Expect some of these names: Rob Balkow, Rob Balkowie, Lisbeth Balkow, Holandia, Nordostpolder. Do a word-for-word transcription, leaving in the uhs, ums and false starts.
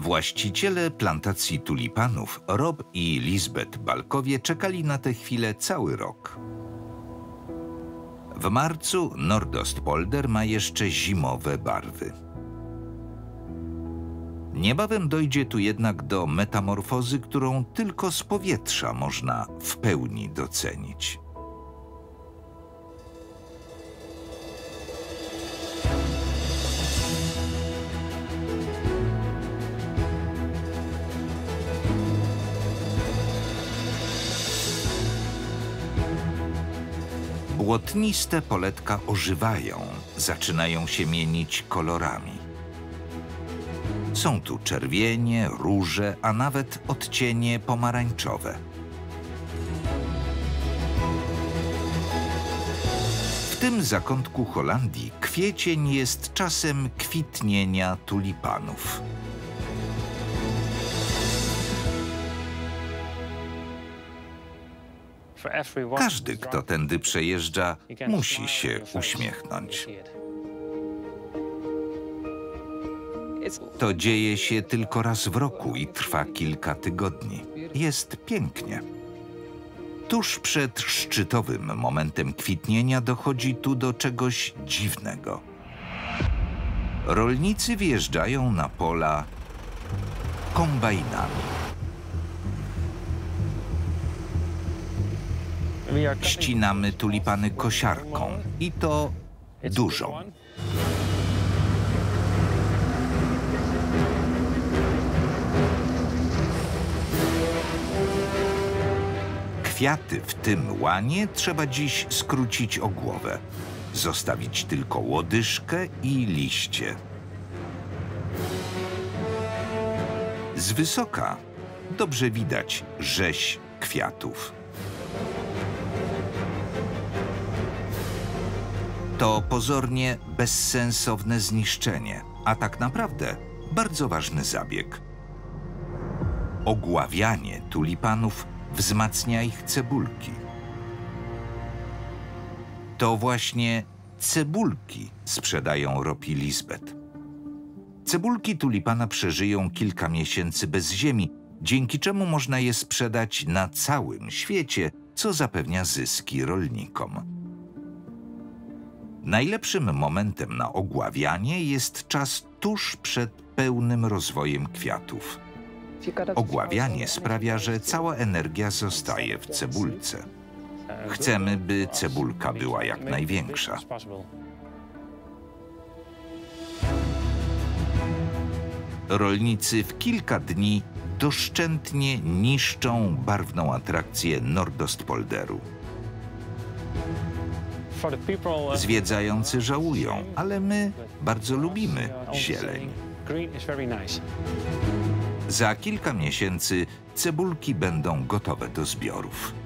Właściciele plantacji tulipanów Rob i Lisbeth Balkowie czekali na tę chwilę cały rok. W marcu Nordostpolder ma jeszcze zimowe barwy. Niebawem dojdzie tu jednak do metamorfozy, którą tylko z powietrza można w pełni docenić. Błotniste poletka ożywają, zaczynają się mienić kolorami. Są tu czerwienie, róże, a nawet odcienie pomarańczowe. W tym zakątku Holandii kwiecień jest czasem kwitnienia tulipanów. Każdy, kto tędy przejeżdża, musi się uśmiechnąć. To dzieje się tylko raz w roku i trwa kilka tygodni. Jest pięknie. Tuż przed szczytowym momentem kwitnienia dochodzi tu do czegoś dziwnego. Rolnicy wjeżdżają na pola kombajnami. Ścinamy tulipany kosiarką i to dużą. Kwiaty w tym łanie trzeba dziś skrócić o głowę. Zostawić tylko łodyżkę i liście. Z wysoka dobrze widać rzeź kwiatów. To pozornie bezsensowne zniszczenie, a tak naprawdę bardzo ważny zabieg. Ogławianie tulipanów wzmacnia ich cebulki. To właśnie cebulki sprzedają Rob i Lisbeth. Cebulki tulipana przeżyją kilka miesięcy bez ziemi, dzięki czemu można je sprzedać na całym świecie, co zapewnia zyski rolnikom. Najlepszym momentem na ogławianie jest czas tuż przed pełnym rozwojem kwiatów. Ogławianie sprawia, że cała energia zostaje w cebulce. Chcemy, by cebulka była jak największa. Rolnicy w kilka dni doszczętnie niszczą barwną atrakcję Nordostpolderu. Zwiedzający żałują, ale my bardzo lubimy zieleń. Za kilka miesięcy cebulki będą gotowe do zbiorów.